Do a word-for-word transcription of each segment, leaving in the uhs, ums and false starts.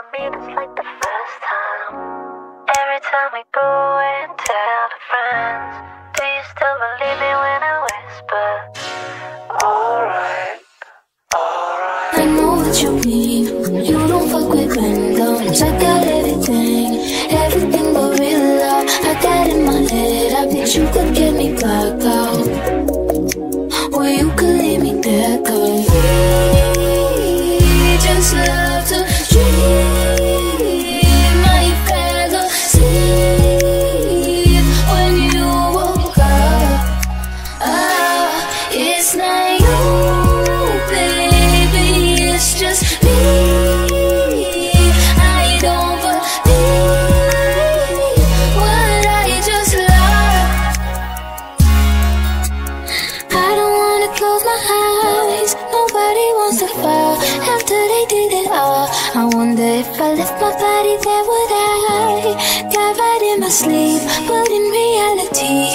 for me that's like the first time. Every time we go and tell the friends, do you still believe me when I whisper, alright, alright? I know what you mean, you don't fuck with randoms. I got everything, everything but real love. I got in my head, I bet you could get me blacked out. Or you could leave me there, cause we just love to dream. If I left my body there, would I die right in my sleep? But in reality,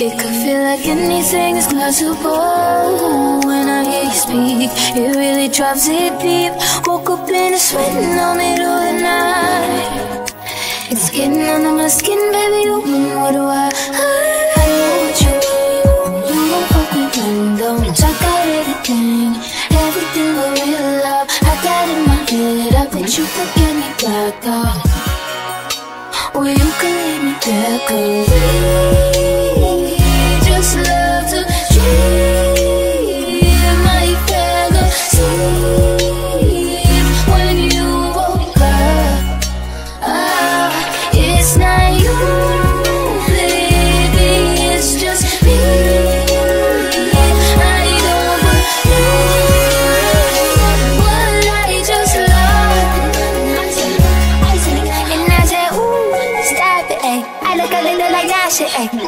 it could feel like anything is possible. When I hear you speak, it really drops it deep. Woke up in a sweat in the middle of the night. It's getting under my skin, baby, oh, what do I? I know what you do, you don't fuck with randoms. I got everything, everything but real love. I got it in my head, I bet you could get me blacked out. Or you could leave me there, cause we just love to dream. My bag of sleep when you woke up. Ah, it's not you.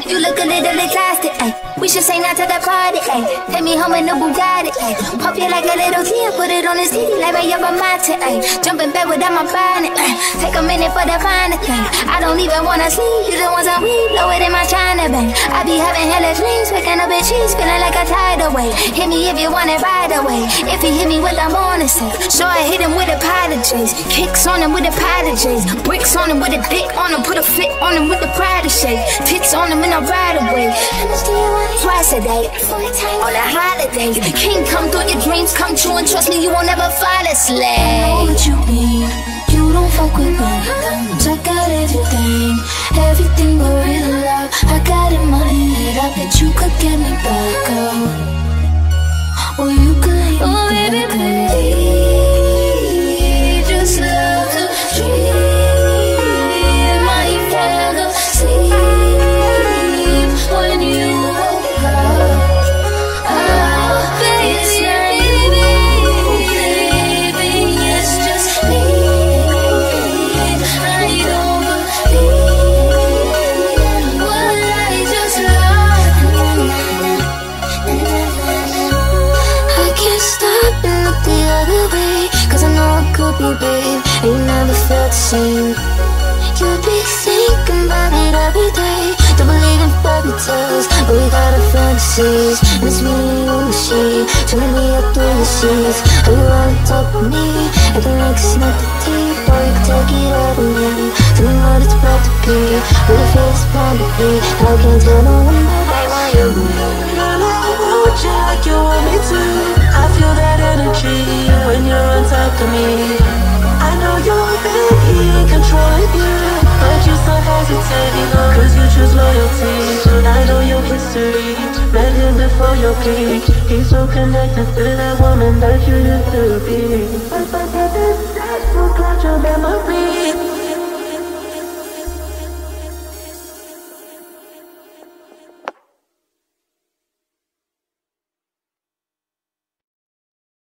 You look a little exhausted, ay. We should say not to the party, ay. Take me home in a Bugatti, ay. Pop you like a little tear, put it on the city like my upper mountain, ay. Jump in bed without my bonnet, ay. Take a minute for the final thing. I don't even wanna sleep, you the ones I weep, blow it in my China bang. I be having hella dreams, waking up in sheets, feeling like a tidal wave. Hit me if you want it right away. If you hit me, what I'm gonna say? So I hit him with apologies, kicks on him with apologies, bricks on him with a dick on him, put a fit on him with the pride of shake, tits on him and I ride away. Twice a day, on a holiday. King, come through, your dreams come true, and trust me, you won't ever fall asleep. I know what you mean, you don't fuck with randoms. I got everything, everything but real love. I got in my head, I bet you could get me back up. Or you could leave me oh, baby, please, just love to dream. Babe, you never felt the same. You'll be thinking about it every day. Don't believe in fairy tales, but we got our fantasies. And it's me and you and she, turning me up through the sheets. How you wanna talk to me? I can make us not the deep, or you can take it out of me. Tell me what it's about to be, what it feels about to be. I can't tell no one that I want you. Girl, I want you like you want me to. I feel that energy when you're on top of me. I know you've been here controlling you, but you still hesitating, cause you choose loyalty. And I know your history, met him before your peak. He's so connected to that woman that you used to be. But, but, but, that's so glad your memory.